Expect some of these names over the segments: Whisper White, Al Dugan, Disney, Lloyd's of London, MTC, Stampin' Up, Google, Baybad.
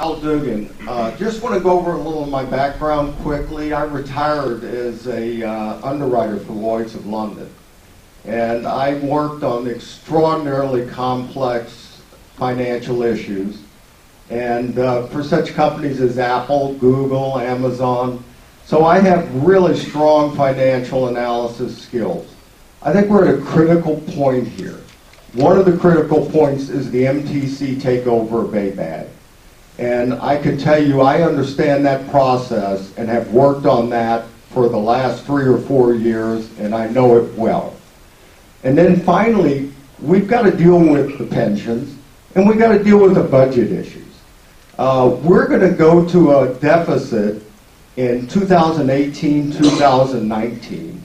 Al Dugan. Just want to go over a little of my background quickly. I retired as a underwriter for Lloyd's of London, and I worked on extraordinarily complex financial issues, and for such companies as Apple, Google, Amazon. So I have really strong financial analysis skills. I think we're at a critical point here. One of the critical points is the MTC takeover of Baybad. And I can tell you, I understand that process and have worked on that for the last 3 or 4 years, and I know it well. And then finally, we've got to deal with the pensions, and we've got to deal with the budget issues. We're going to go to a deficit in 2018, 2019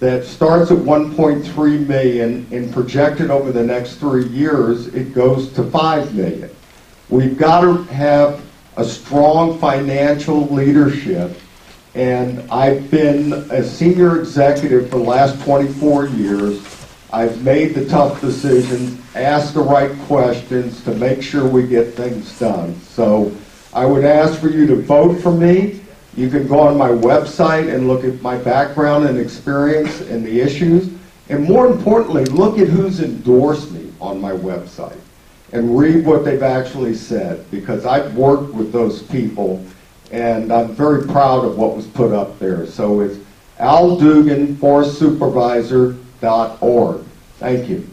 that starts at 1.3 million and projected over the next 3 years, it goes to 5 million. We've got to have a strong financial leadership, and I've been a senior executive for the last 24 years. I've made the tough decisions, asked the right questions to make sure we get things done. So I would ask for you to vote for me. You can go on my website and look at my background and experience and the issues, and more importantly, look at who's endorsed me on my website and read what they've actually said, because I've worked with those people and I'm very proud of what was put up there. So it's alduganforestsupervisor.org. Thank you.